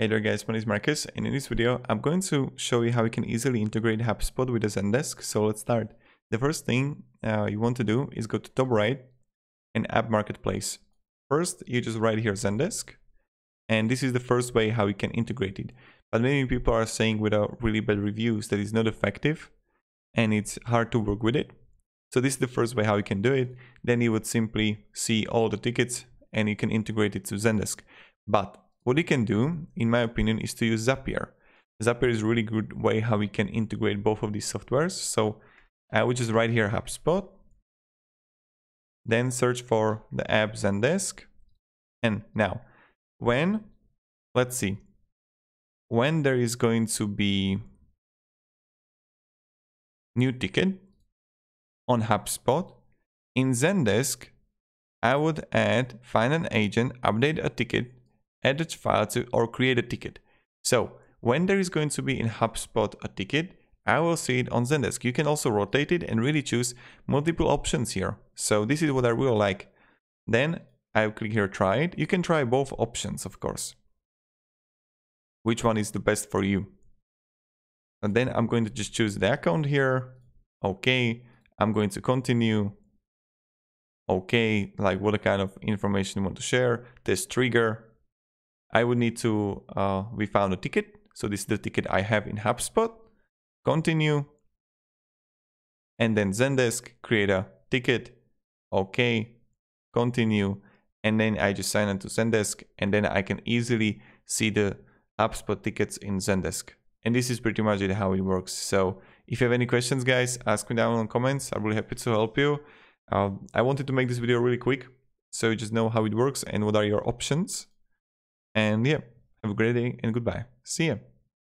Hey there guys, my name is Marcus, and in this video I'm going to show you how you can easily integrate HubSpot with a Zendesk. So let's start. The first thing you want to do is go to top right and app marketplace. First you just write here Zendesk, and this is the first way how you can integrate it. But many people are saying without really bad reviews that it's not effective and it's hard to work with it. So this is the first way how you can do it. Then you would simply see all the tickets and you can integrate it to Zendesk. But what you can do, in my opinion, is to use Zapier. Zapier is a really good way how we can integrate both of these softwares. So I would just write here HubSpot, then search for the app Zendesk. And now, when there is going to be new ticket on HubSpot, in Zendesk, I would add find an agent, update a ticket, add a file to or create a ticket. So when there is going to be in HubSpot a ticket, I will see it on Zendesk. You can also rotate it and really choose multiple options here. So this is what I really like. Then I'll click here try it. You can try both options, of course. Which one is the best for you? And then I'm going to just choose the account here. Okay, I'm going to continue. Okay, like what kind of information you want to share, test trigger. I would need to, we found a ticket. So this is the ticket I have in HubSpot. Continue. And then Zendesk, create a ticket. Okay. Continue. And then I just sign into Zendesk. And then I can easily see the HubSpot tickets in Zendesk. And this is pretty much it how it works. So if you have any questions, guys, ask me down in the comments. I'm really happy to help you. I wanted to make this video really quick, so you just know how it works and what are your options. And yeah, have a great day and goodbye. See ya.